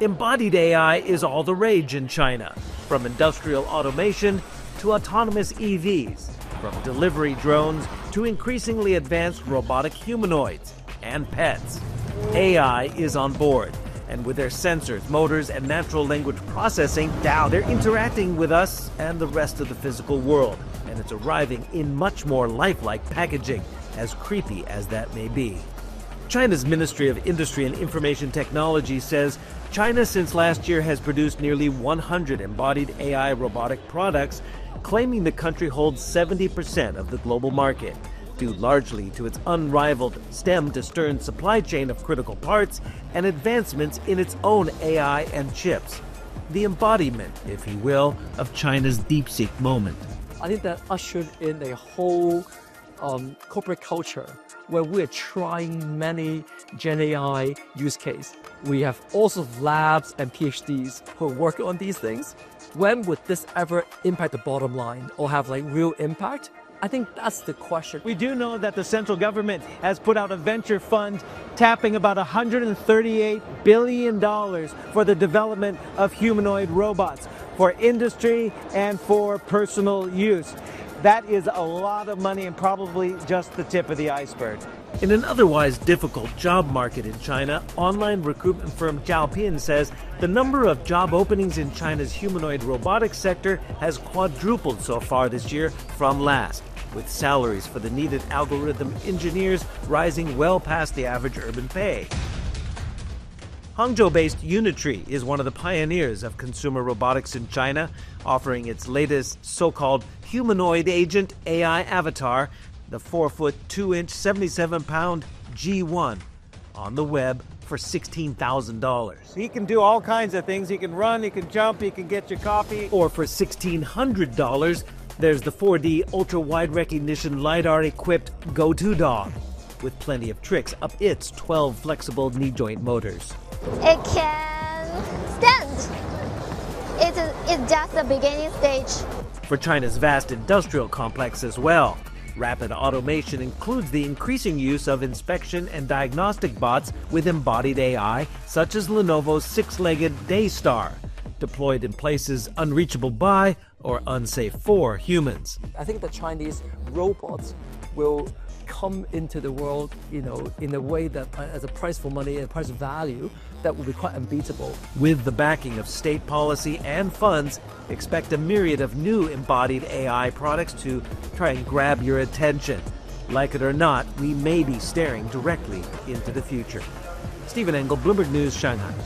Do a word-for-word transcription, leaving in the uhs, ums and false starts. Embodied A I is all the rage in China, from industrial automation to autonomous E Vs, from delivery drones to increasingly advanced robotic humanoids and pets. A I is on board, and with their sensors, motors, and natural language processing down, they're interacting with us and the rest of the physical world, and it's arriving in much more lifelike packaging, as creepy as that may be. China's Ministry of Industry and Information Technology says China since last year has produced nearly one hundred embodied A I robotic products, claiming the country holds seventy percent of the global market, due largely to its unrivaled stem-to-stern supply chain of critical parts and advancements in its own A I and chips. The embodiment, if you will, of China's DeepSeek moment. I think that ushered in a whole um, corporate culture where we're trying many Gen A I use cases. We have all sorts of labs and PhDs who are working on these things. When would this ever impact the bottom line or have like real impact? I think that's the question. We do know that the central government has put out a venture fund tapping about one hundred thirty-eight billion dollars for the development of humanoid robots for industry and for personal use. That is a lot of money and probably just the tip of the iceberg. In an otherwise difficult job market in China, online recruitment firm Jiapin says the number of job openings in China's humanoid robotics sector has quadrupled so far this year from last, with salaries for the needed algorithm engineers rising well past the average urban pay. Hangzhou-based Unitree is one of the pioneers of consumer robotics in China, offering its latest so-called humanoid agent A I avatar, the four foot two inch, seventy-seven pound G one, on the web for sixteen thousand dollars. He can do all kinds of things. He can run, he can jump, he can get your coffee. Or for sixteen hundred dollars, there's the four D ultra-wide recognition LiDAR-equipped Go two dog, with plenty of tricks up its twelve flexible knee-joint motors. It can stand. It's, it's just the beginning stage. For China's vast industrial complex as well. Rapid automation includes the increasing use of inspection and diagnostic bots with embodied A I, such as Lenovo's six-legged Daystar, deployed in places unreachable by or unsafe for humans. I think the Chinese robots will come into the world, you know, in a way that as a price for money and a price of value that will be quite unbeatable. With the backing of state policy and funds, expect a myriad of new embodied A I products to try and grab your attention. Like it or not, we may be staring directly into the future. Stephen Engle, Bloomberg News, Shanghai.